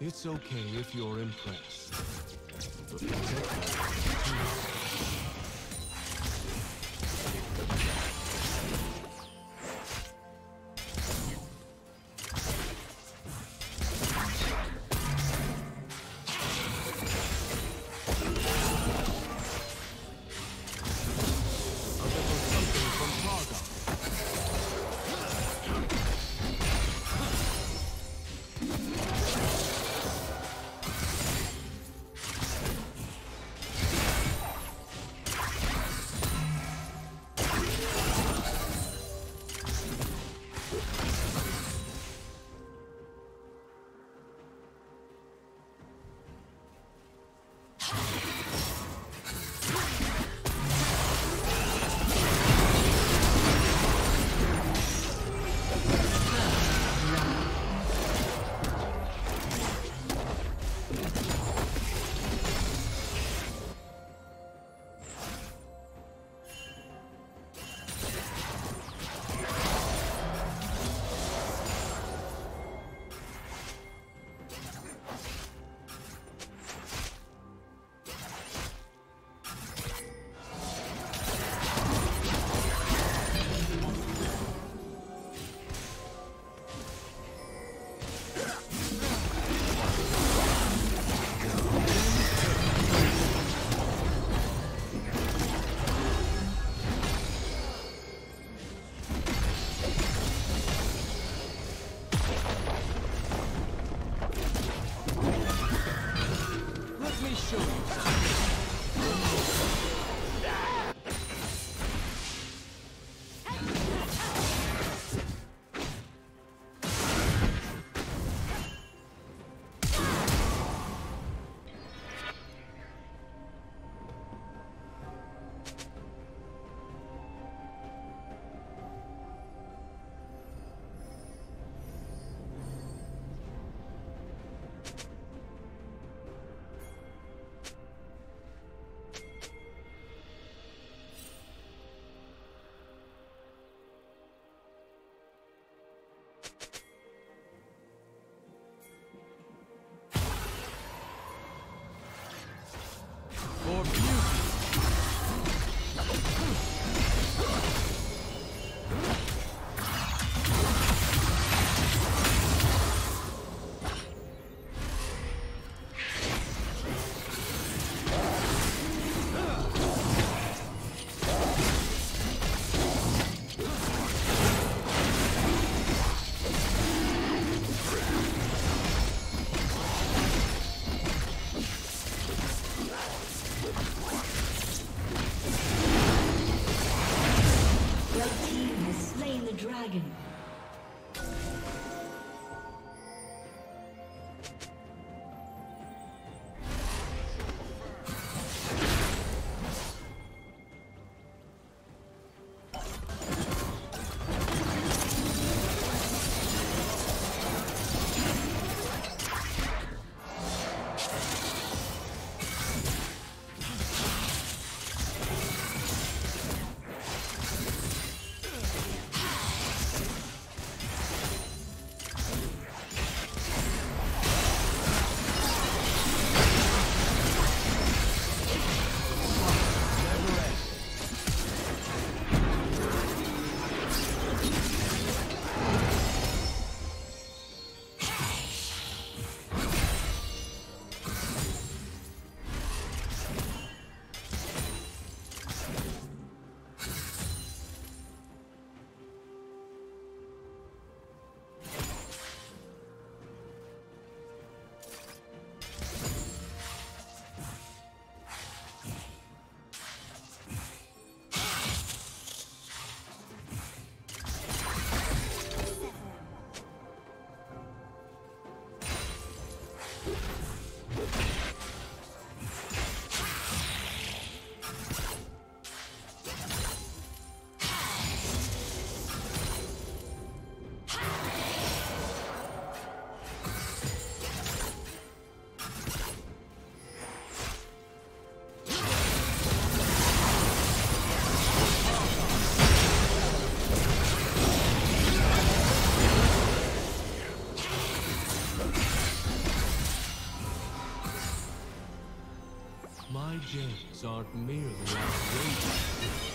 It's okay if you're impressed. But days aren't merely outrageous.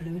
Blue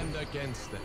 Against them.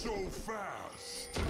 So fast!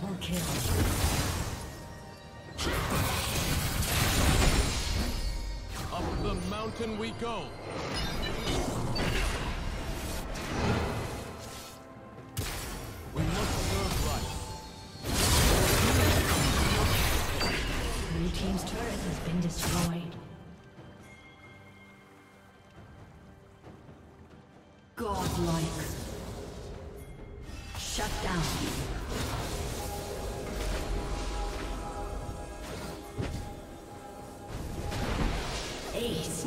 Double kill. The mountain we go. We must serve right. Blue team's turret has been destroyed. Godlike. Shut down. Ace.